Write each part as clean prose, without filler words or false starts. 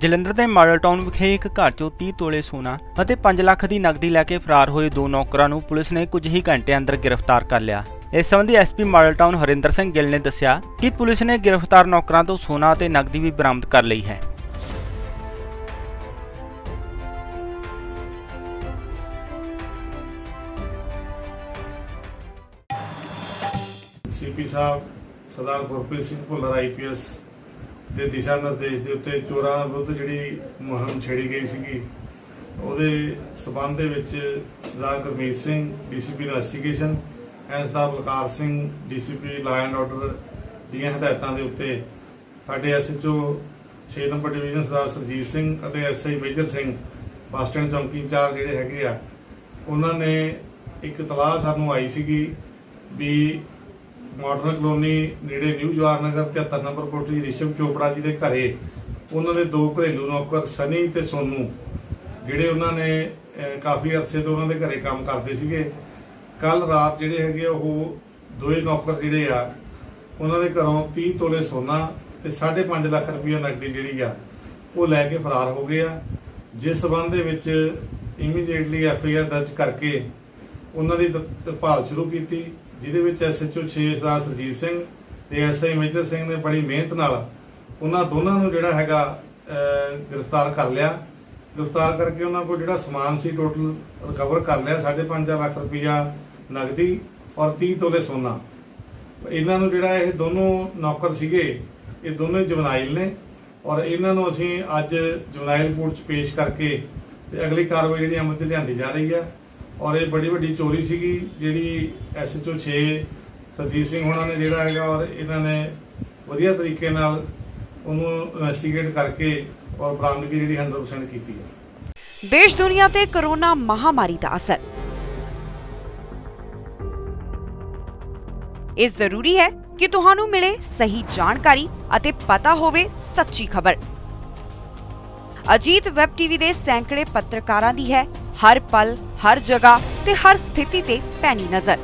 ਜਲੰਧਰ ਦੇ model town ਵਿਖੇ ਇੱਕ ਘਰ ਚੋਂ 30 ਤੋਲੇ ਸੋਨਾ ਅਤੇ 5 ਲੱਖ ਦੀ ਨਕਦੀ ਲੈ ਕੇ ਫਰਾਰ ਹੋਏ ਦੋ ਨੌਕਰਾਂ ਨੂੰ ਪੁਲਿਸ ਨੇ ਕੁਝ ਹੀ ਘੰਟੇ ਅੰਦਰ ਗ੍ਰਿਫਤਾਰ ਕਰ ਲਿਆ। इस संबंधी SP model town Harinder Singh Gill ने दस्सिया कि पुलिस ने गिरफ्तार नौकरां तो सोना ते नकदी भी बरामद कर ली है। सीपी साहब सरदार भरपूर सिंह भोलरा आईपीएस ਦੇ दिशा निर्देश ਦੇ ਉੱਤੇ ਚੋਰਾਂ ਵਿਰੁੱਧ ਜਿਹੜੀ ਮੁਹਿੰਮ ਛੇੜੀ ਗਈ ਸੀਗੀ ਉਹਦੇ ਸਬੰਧ ਦੇ ਵਿੱਚ Sardar Karmesh Singh DCP investigation and Sardar Balkar Singh DCP law and order ਦੀਆਂ ਹਦਾਇਤਾਂ ਦੇ ਉੱਤੇ ਸਾਡੇ ਐਸਐਚਓ 6 ਨੰਬਰ ਡਿਵੀਜ਼ਨ ਸਰਦਾਰ ਸਰਜੀਤ ਸਿੰਘ ਅਤੇ SI major Singh bus stand ਚੌਂਕੀ ਇੰਚਾਰਜ ਜਿਹੜੇ ਹੈਗੇ ਆ ਉਹਨਾਂ ਨੇ ਇੱਕ ਇਤਲਾਹ ਸਾਨੂੰ ਆਈ ਸੀਗੀ ਵੀ मॉडर्न कलोनी नेड़े न्यू जवाहर नगर 73 नंबर कोठी रिशभ चोपड़ा जी के घरें उन्होंने दो घरेलू नौकर सनी ते सोनू जिहड़े उन्होंने काफ़ी अरसे तो उन्होंने घरें काम करते थे। कल रात जिहड़े हैगे वो दोए नौकर जिहड़े आ उन्होंने घरों 30 तोले सोना ते 5.5 लाख रुपया नकदी जिहड़ी आ वो लैके फरार हो गए आ, जिस संबंध दे विच इमीडिएटली FIR दर्ज करके उन्होंने भाल शुरू की, जिहदे विच SHO 6 सरदार सरजीत सिंह ते SI मेजर सिंह ने बड़ी मेहनत नाल उन्हां दोनां नूं जिहड़ा हैगा गिरफ्तार कर लिया। गिरफ्तार करके उन्हां कोल जिहड़ा समान सी टोटल रिकवर कर लिया 5.5 लाख रुपया नकदी और 30 तोले सोना। इन्हां नूं जिहड़ा इह दोनों नौकर सीगे इह दोनों जवनाइल ने और इन्हां नूं असीं अज्ज जवनाइल कोर्ट च पेश करके अगली कार्रवाई जिहड़ी अमल च लिआंदी जा रही है। और ये बड़ी वड्डी चोरी सी जी SHO 6 सरजीत सिंह होना ने जोड़ा है और इन्होंने वधिया तरीके इन्वेस्टिगेट करके और बरामदगी जी 100% की है। देश दुनिया ते कोरोना महामारी का असर इस जरूरी है कि तुहानू मिले सही जानकारी अते पता होवे सच्ची खबर। अजीत वेब टीवी दे सैकड़े पत्रकारां दी है हर पल हर जगह ते हर स्थिति ते पैनी नजर।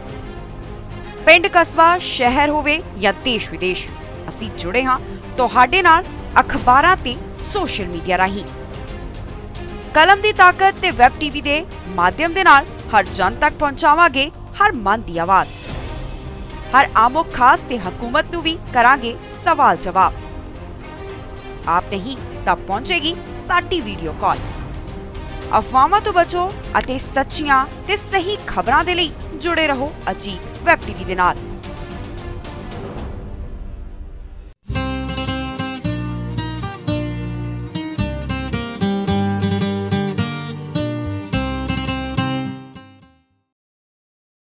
पिंड कस्बा शहर होवे या देश विदेश असीं जुड़े हां तुहाडे नाल अखबारां ते सोशल मीडिया राही। कलम दी ताकत ते वेब टीवी दे माध्यम दे नाल हर जन तक पहुंचावांगे हर मन दी आवाज। हर आमो खास ते हुकूमत नूं भी करांगे सवाल जवाब। आप नहीं तब पहुंचेगी साडी वीडियो कॉल। अफवाहां तो बचो अते सच्चियां ते सही खबरां दे लई जुड़े रहो अजीत वेब टीवी दे नाल।